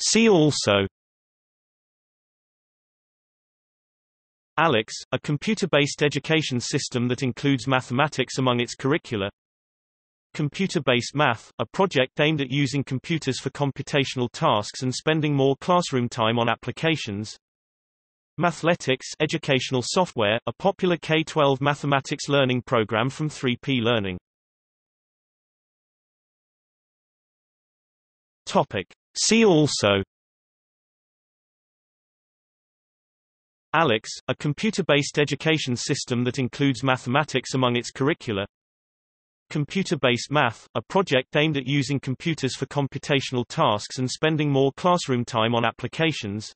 See also: ALEKS, a computer-based education system that includes mathematics among its curricula; Computer-based math, a project aimed at using computers for computational tasks and spending more classroom time on applications; Mathletics, educational software, a popular K-12 mathematics learning program from 3P Learning. Topic. See also: ALEKS, a computer-based education system that includes mathematics among its curricula; Computer-based math, a project aimed at using computers for computational tasks and spending more classroom time on applications;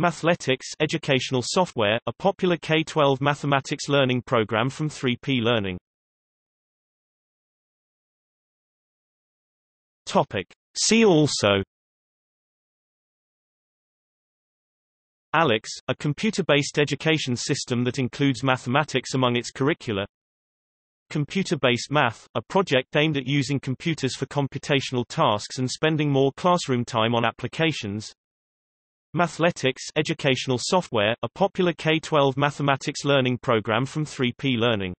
Mathletics, educational software, a popular K-12 mathematics learning program from 3P Learning. Topic. See also: ALEKS, a computer-based education system that includes mathematics among its curricula; Computer-based math, a project aimed at using computers for computational tasks and spending more classroom time on applications; Mathletics, educational software, a popular K-12 mathematics learning program from 3P Learning.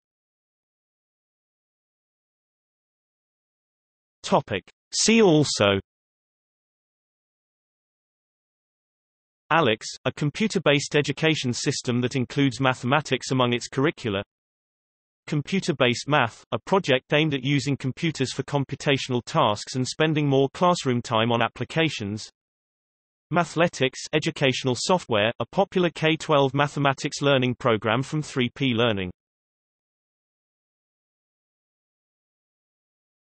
Topic. See also: ALEKS, a computer-based education system that includes mathematics among its curricula; Computer-based math, a project aimed at using computers for computational tasks and spending more classroom time on applications; Mathletics, educational software, a popular K-12 mathematics learning program from 3P Learning.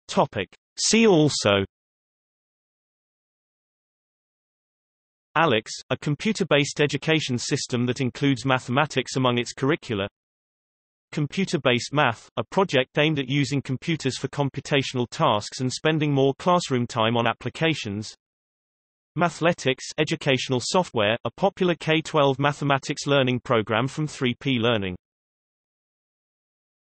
Topic. See also: ALEKS, a computer-based education system that includes mathematics among its curricula; Computer-based math, a project aimed at using computers for computational tasks and spending more classroom time on applications; Mathletics, educational software, a popular K-12 mathematics learning program from 3P Learning.